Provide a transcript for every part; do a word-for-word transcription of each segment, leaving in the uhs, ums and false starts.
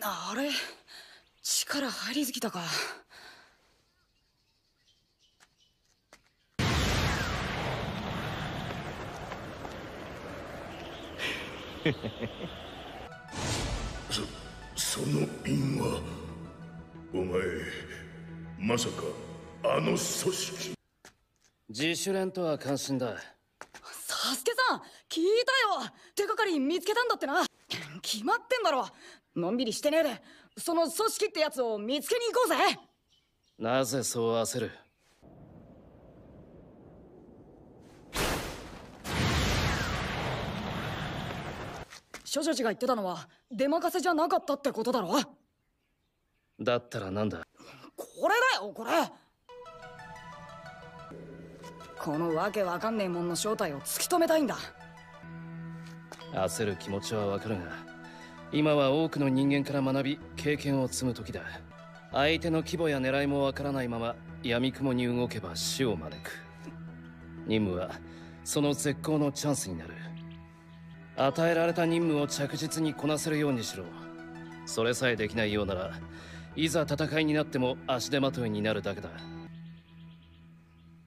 あれ、力入りすぎたか。そ、その印はお前まさかあの組織。自主練とは関心だ。サスケさん、聞いたよ。手がかり見つけたんだってな。決まってんだろ、のんびりしてねえで。その組織ってやつを見つけに行こうぜ。なぜそう焦る？諸女子が言ってたのは出任せじゃなかったってことだろ。だったらなんだ？これだよ、これ。このわけわかんねえもんの正体を突き止めたいんだ。焦る気持ちはわかるが、今は多くの人間から学び経験を積む時だ。相手の規模や狙いもわからないまま闇雲に動けば死を招く。任務はその絶好のチャンスになる。与えられた任務を着実にこなせるようにしろ。それさえできないようなら、いざ戦いになっても足手まといになるだけだ。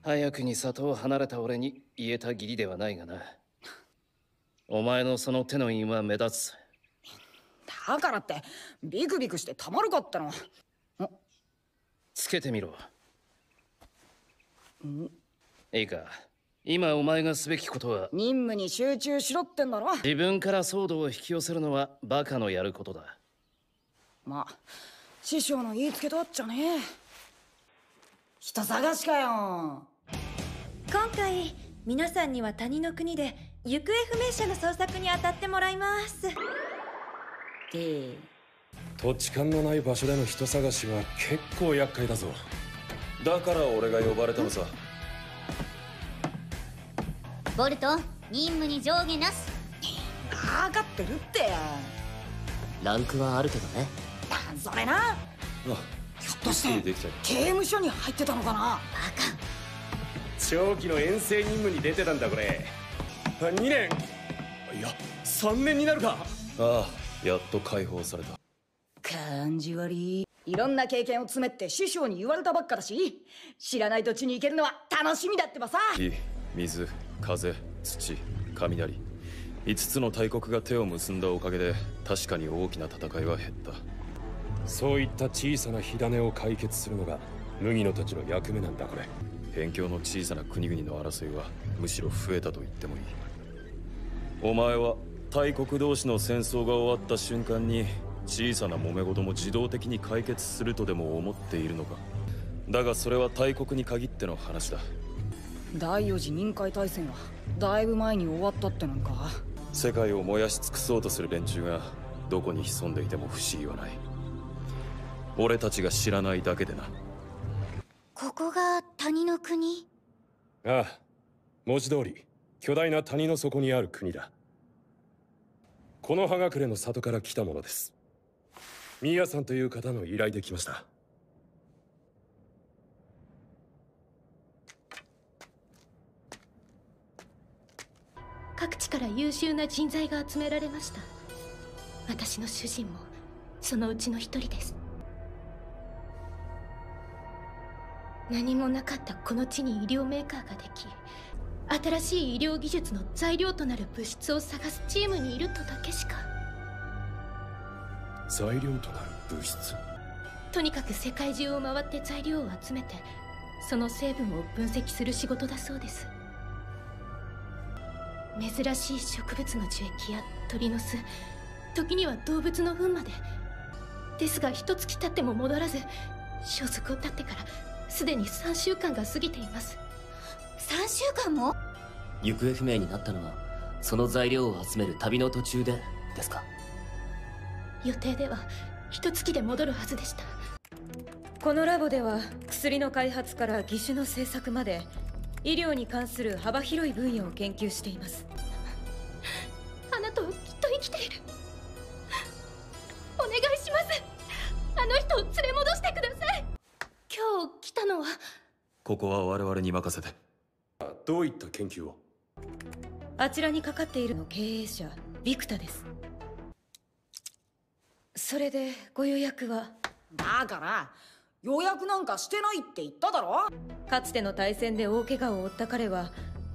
早くに里を離れた俺に言えた義理ではないがな。お前のその手の印は目立つ。だからってビクビクしてたまるかっての。つけてみろ。んいいか、今お前がすべきことは任務に集中しろってんだろ。自分から騒動を引き寄せるのはバカのやることだ。まあ師匠の言いつけとあっちゃねえ。人探しかよ。今回皆さんには谷の国で行方不明者の捜索に当たってもらいます。土地勘のない場所での人探しは結構厄介だぞ。だから俺が呼ばれたのさ。ボルト、任務に上下なし。分かってるって。ランクはあるけどね。それな。ひょっとして刑務所に入ってたのかな。バカ。長期の遠征任務に出てたんだこれ。にねん、いやさんねんになるか。ああ、やっと解放された。感じ悪い。いろんな経験を詰めって師匠に言われたばっかだし、知らない土地に行けるのは楽しみだってばさ。火、水、風、土、雷、いつつの大国が手を結んだおかげで、確かに大きな戦いは減った。そういった小さな火種を解決するのが麦野たちの役目なんだ。これ辺境の小さな国々の争いはむしろ増えたと言ってもいい。お前は大国同士の戦争が終わった瞬間に小さな揉め事も自動的に解決するとでも思っているのか。だがそれは大国に限っての話だ。第四次忍界大戦はだいぶ前に終わったってなんか。世界を燃やし尽くそうとする連中がどこに潜んでいても不思議はない。俺たちが知らないだけでな。ここが谷の国？ああ、文字通り巨大な谷の底にある国だ。この葉隠れの里から来たものです。ミヤさんという方の依頼で来ました。各地から優秀な人材が集められました。私の主人もそのうちの一人です。何もなかったこの地に医療メーカーができ、新しい医療技術の材料となる物質を探すチームにいるとだけしか。材料となる物質。とにかく世界中を回って材料を集めて、その成分を分析する仕事だそうです。珍しい植物の樹液や鳥の巣、時には動物の糞まで。ですが一月経っても戻らず、消息を絶ってからすでにさんしゅうかんが過ぎています。さんしゅうかんも？行方不明になったのはその材料を集める旅の途中でですか？予定では一月で戻るはずでした。このラボでは薬の開発から義手の製作まで、医療に関する幅広い分野を研究しています。あなたはきっと生きている。お願いします。あの人を連れ戻してください。ここは我々に任せて。どういった研究を？あちらにかかっているの経営者ビクタです。それでご予約は？だから予約なんかしてないって言っただろ。かつての大戦で大怪我を負った彼は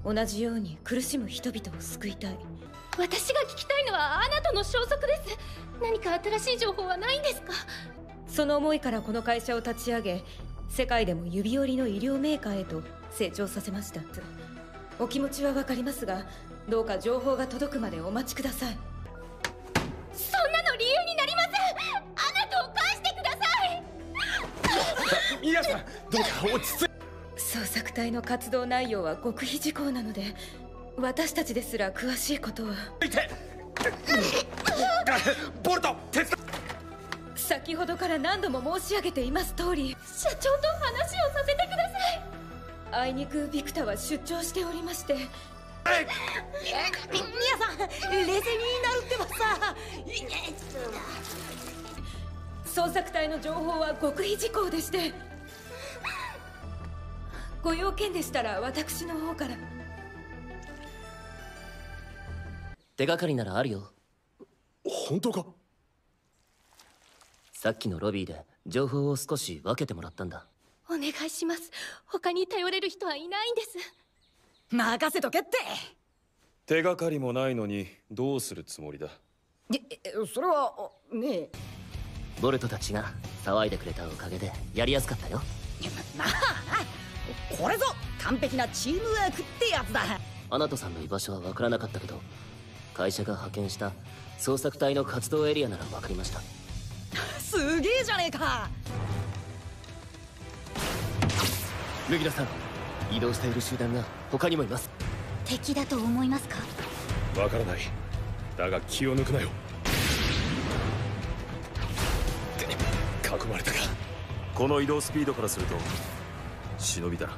同じように苦しむ人々を救いたい。私が聞きたいのはあなたの消息です。何か新しい情報はないんですか？その思いからこの会社を立ち上げ、世界でも指折りの医療メーカーへと成長させました。お気持ちは分かりますが、どうか情報が届くまでお待ちください。そんなの理由になりません。あなたを返してください。皆さんどうか落ち着いて。捜索隊の活動内容は極秘事項なので、私たちですら詳しいことは。ボルト手伝って。先ほどから何度も申し上げています通り、社長と話をさせてください。あいにくビクタは出張しておりまして。ミヤさん、冷静になるってばさ。捜索隊の情報は極秘事項でして、ご用件でしたら私の方から。手がかりならあるよ。本当か？さっきのロビーで情報を少し分けてもらったんだ。お願いします。他に頼れる人はいないんです。任せとけって。手がかりもないのにどうするつもりだ？それはねえ、ボルトたちが騒いでくれたおかげでやりやすかったよ。まあこれぞ完璧なチームワークってやつだ。あなたさんの居場所は分からなかったけど、会社が派遣した捜索隊の活動エリアなら分かりました。すげえじゃねえか。ルギラさん、移動している集団が他にもいます。敵だと思いますか？わからない。だが気を抜くなよ。囲まれたか。この移動スピードからすると忍びだ。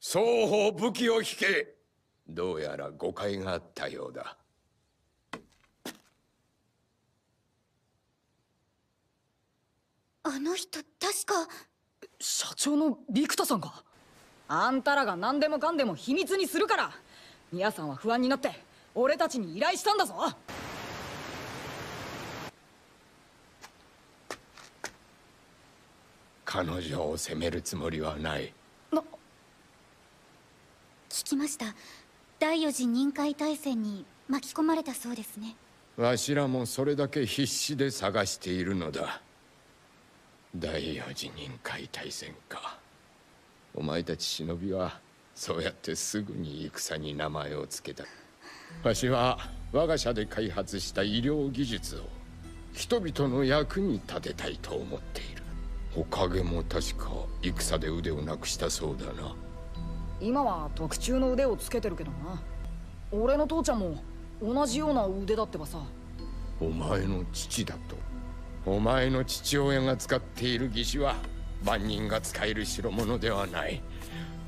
双方武器を引け。どうやら誤解があったようだ。あの人確か社長のビクタさんが。あんたらが何でもかんでも秘密にするからミヤさんは不安になって俺たちに依頼したんだぞ。彼女を責めるつもりはない。な聞きました。だいよん次忍界大戦に巻き込まれたそうですね。わしらもそれだけ必死で探しているのだ。だいよん次忍界大戦か。お前たち忍びはそうやってすぐに戦に名前を付けた。わしは我が社で開発した医療技術を人々の役に立てたいと思っている。おかげも確か戦で腕をなくしたそうだな。今は特注の腕をつけてるけどな。俺の父ちゃんも同じような腕だってばさ。お前の父だと？お前の父親が使っている義手は万人が使える代物ではない。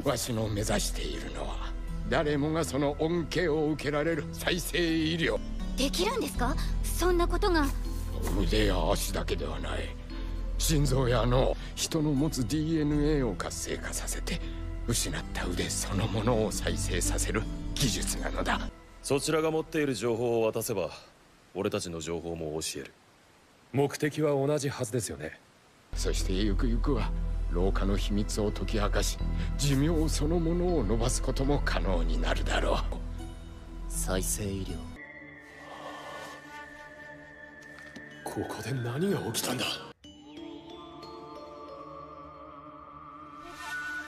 わしの目指しているのは誰もがその恩恵を受けられる再生医療。できるんですか、そんなことが？腕や足だけではない。心臓や脳、人の持つ ディーエヌエー を活性化させて失った腕そのものを再生させる技術なのだ。そちらが持っている情報を渡せば俺たちの情報も教える。目的は同じはずですよね。そしてゆくゆくは老化の秘密を解き明かし、寿命そのものを伸ばすことも可能になるだろう。再生医療。ここで何が起きたんだ？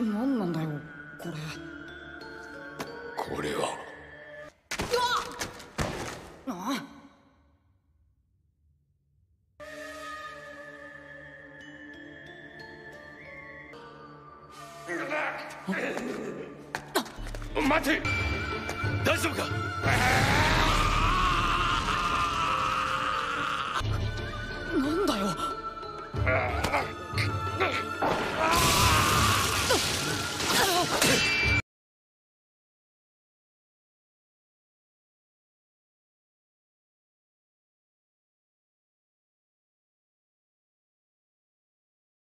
何なんだよこれ。これは。うわっ！ああ。待て、大丈夫か？